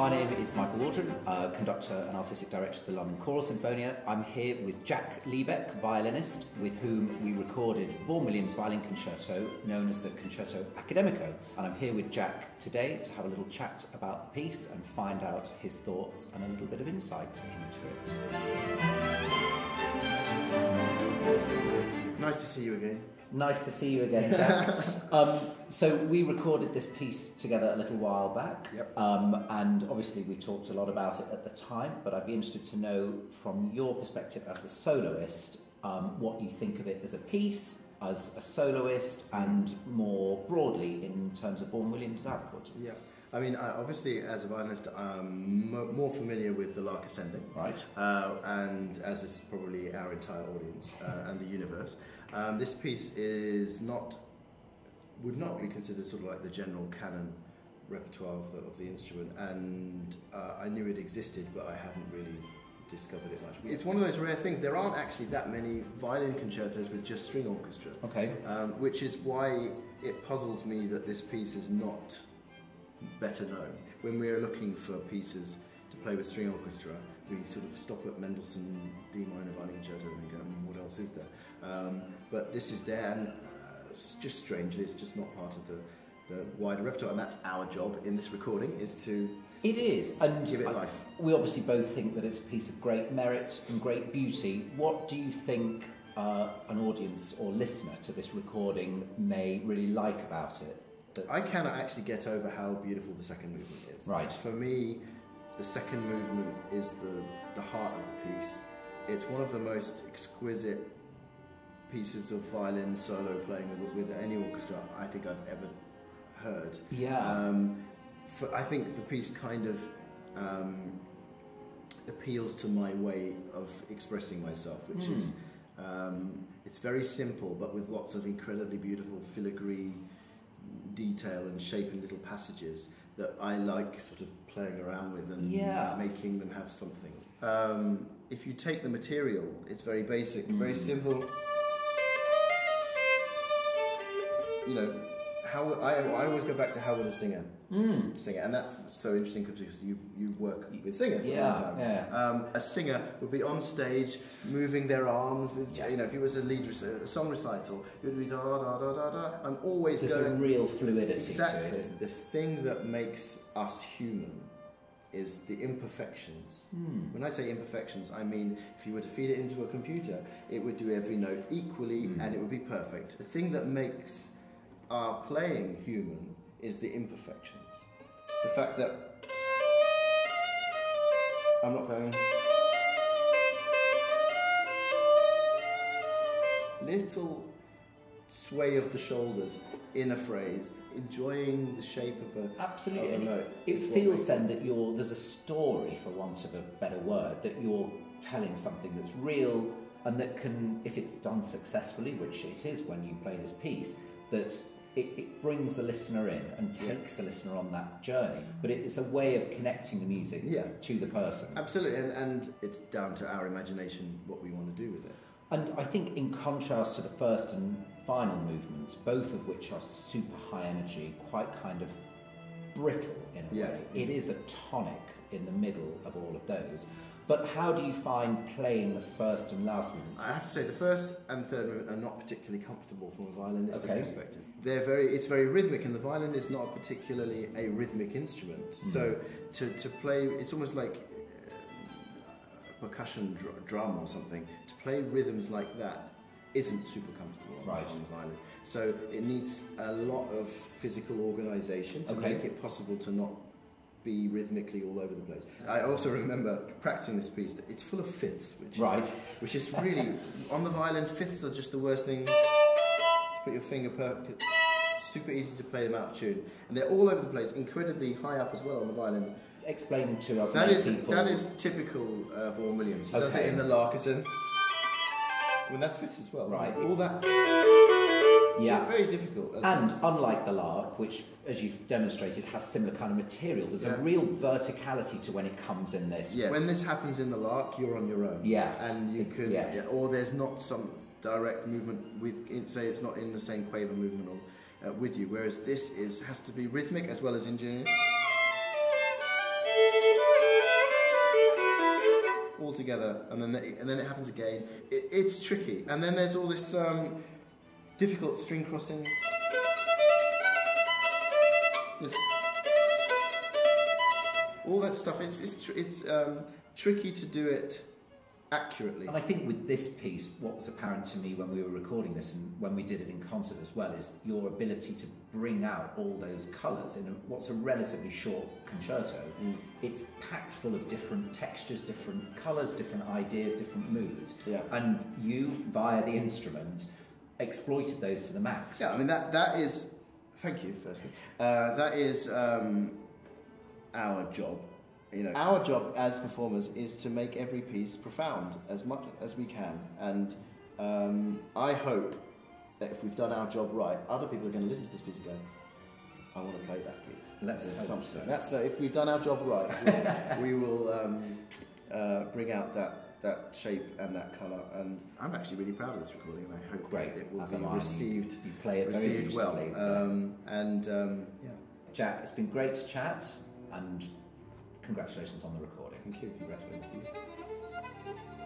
My name is Michael Waldron, conductor and artistic director of the London Choral Sinfonia. I'm here with Jack Liebeck, violinist, with whom we recorded Vaughan Williams' violin concerto, known as the Concerto Accademico. And I'm here with Jack today to have a little chat about the piece and find out his thoughts and a little bit of insight into it. Nice to see you again. Nice to see you again, Jack. So we recorded this piece together a little while back, yep. And obviously we talked a lot about it at the time, but I'd be interested to know from your perspective as the soloist, what you think of it as a piece, as a soloist, and more broadly in terms of Vaughan Williams' output. Yeah. I mean, obviously, as a violinist, I'm more familiar with the Lark Ascending, right? And as is probably our entire audience and the universe, this piece is would not be considered sort of like the general canon repertoire of the instrument. And I knew it existed, but I hadn't really discovered it much. It's one of those rare things. There aren't actually that many violin concertos with just string orchestra. Okay, which is why it puzzles me that this piece is not better known. When we are looking for pieces to play with string orchestra, we sort of stop at Mendelssohn, D minor, Violin Concerto, and go, what else is there? But this is there, and it's just strangely, it's just not part of the wider repertoire, and that's our job in this recording, is to give it life. We obviously both think that it's a piece of great merit and great beauty. What do you think an audience or listener to this recording may really like about it? I cannot actually get over how beautiful the second movement is. Right. For me, the second movement is the heart of the piece. It's one of the most exquisite pieces of violin solo playing with any orchestra I think I've ever heard. Yeah. I think the piece kind of appeals to my way of expressing myself, which is it's very simple, but with lots of incredibly beautiful filigree detail and shape and little passages that I like sort of playing around with and making them have something. If you take the material, it's very basic, very simple. You know, I always go back to how would a singer sing it, and that's so interesting because you work with singers all the time. Yeah. A singer would be on stage moving their arms with you know, if it was a song recital, it would be da da da da da. I'm always going a real fluidity. Exactly. To it, the thing that makes us human is the imperfections. When I say imperfections, I mean if you were to feed it into a computer, it would do every note equally and it would be perfect. The thing that makes our playing human is the imperfections. The fact that I'm not going little sway of the shoulders in a phrase, enjoying the shape of a absolutely of a note. It feels then that there's a story, for want of a better word, that you're telling something that's real and that can, if it's done successfully, which it is when you play this piece, that it brings the listener in and takes the listener on that journey, but it's a way of connecting the music to the person. Absolutely, and it's down to our imagination what we want to do with it. And I think in contrast to the first and final movements, both of which are super high energy, quite kind of brittle in a way, it is a tonic in the middle of all of those. But how do you find playing the first and last movement? I have to say the first and third movement are not particularly comfortable from a violinistic perspective. It's very rhythmic, and the violin is not particularly a rhythmic instrument. So to play, it's almost like a percussion drum or something. To play rhythms like that isn't super comfortable on the violin. So it needs a lot of physical organisation to make it possible to not be rhythmically all over the place. I also remember practicing this piece, that it's full of fifths, which is really, on the violin, fifths are just the worst thing to put your finger super easy to play them out of tune. And they're all over the place, incredibly high up as well on the violin. Explain to us that is typical Vaughan Williams. He does it in the Lark Ascending. I mean, that's fifths as well. Right. All that. Yeah, very difficult. And unlike the Lark, which, as you've demonstrated, has similar kind of material, there's a real verticality to when it comes in this. Yeah. When this happens in the Lark, you're on your own. Yeah, and you could, or there's not some direct movement with, say, it's not in the same quaver movement or with you. Whereas this has to be rhythmic as well as engineered. all together, and then it happens again. It's tricky. And then there's all this difficult string crossings. This, all that stuff. It's tricky to do it accurately. And I think with this piece, what was apparent to me when we were recording this and when we did it in concert as well, is your ability to bring out all those colours in what's a relatively short concerto. Mm. It's packed full of different textures, different colours, different ideas, different moods. Yeah. And you, via the instrument, exploited those to the max. Yeah, I mean, that is... Thank you, firstly. That is our job. You know, our job as performers is to make every piece profound as much as we can, and I hope that if we've done our job right, other people are going to listen to this piece and go, I want to play that piece. Let's hope something. So. That's, if we've done our job right, we will bring out that shape and that colour, and I'm actually really proud of this recording, and I hope it will be received well. Yeah. Jack, it's been great to chat, and congratulations on the recording. Thank you. Congratulations to you.